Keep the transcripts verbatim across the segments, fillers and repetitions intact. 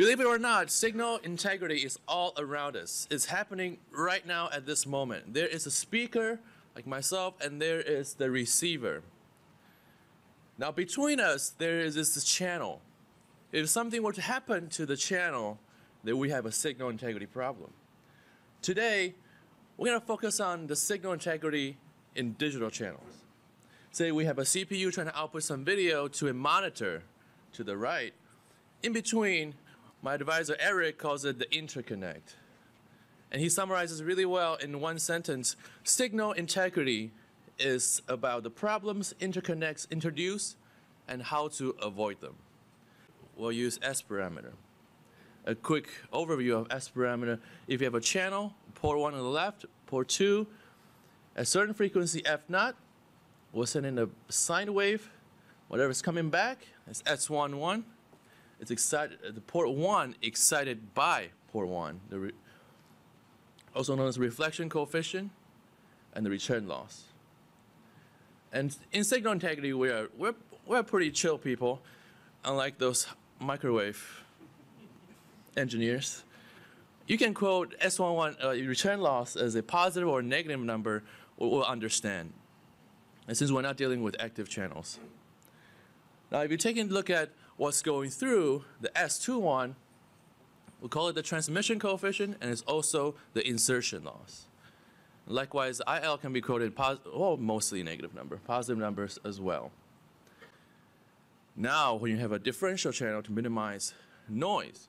Believe it or not, signal integrity is all around us. It's happening right now at this moment. There is a speaker, like myself, and there is the receiver. Now between us, there is this channel. If something were to happen to the channel, then we have a signal integrity problem. Today, we're going to focus on the signal integrity in digital channels. Say we have a C P U trying to output some video to a monitor to the right. In between, my advisor Eric calls it the interconnect. And he summarizes really well in one sentence. Signal integrity is about the problems interconnects introduce and how to avoid them. We'll use S parameter. A quick overview of S parameter. If you have a channel, port one on the left, port two, at certain frequency F zero, we'll send in a sine wave. Whatever's coming back is S eleven. It's excited, the port one excited by port one, the re, also known as reflection coefficient, and the return loss. And in signal integrity, we are, we're, we're pretty chill people, unlike those microwave engineers. You can quote S eleven uh, return loss as a positive or negative number, we'll understand. And since we're not dealing with active channels. Now if you take a look at what's going through, the S twenty-one, we call it the transmission coefficient, and it's also the insertion loss. Likewise, I L can be quoted positive, well, mostly negative number, positive numbers as well. Now when you have a differential channel to minimize noise,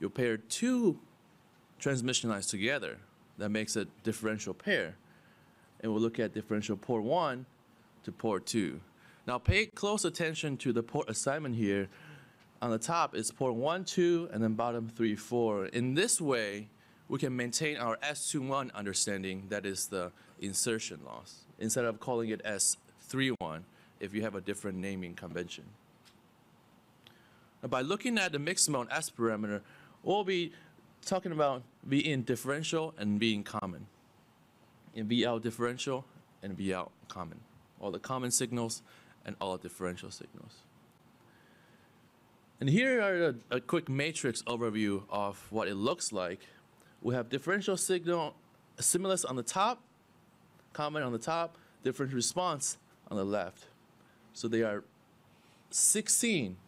you pair two transmission lines together. That makes a differential pair. And we'll look at differential port one to port two. Now pay close attention to the port assignment here. On the top is port one, two, and then bottom three, four. In this way, we can maintain our S twenty-one understanding, that is the insertion loss, instead of calling it S thirty-one if you have a different naming convention. Now, by looking at the mixed mode S parameter, we'll be talking about V in differential and V in common. In V out differential and V out common. All the common signals and all differential signals. And here are a, a quick matrix overview of what it looks like. We have differential signal stimulus on the top, common on the top, differential response on the left. So there are sixteen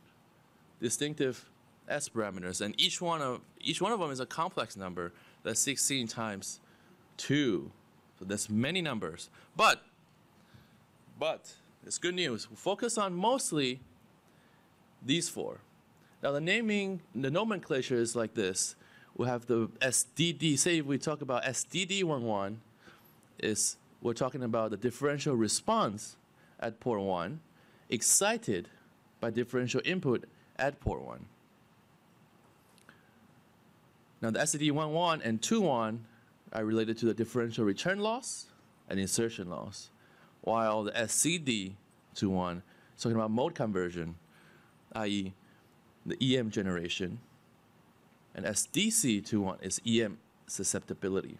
distinctive S parameters, and each one of each one of them is a complex number. That's sixteen times two. So that's many numbers. But But it's good news. We focus on mostly these four. Now the naming, the nomenclature is like this. We have the S D D. Say if we talk about S D D eleven, is we're talking about the differential response at port one, excited by differential input at port one. Now the S D D eleven and S D C twenty-one are related to the differential return loss and insertion loss. While the S C D twenty-one is talking about mode conversion, that is the E M generation, and S D C twenty-one is E M susceptibility.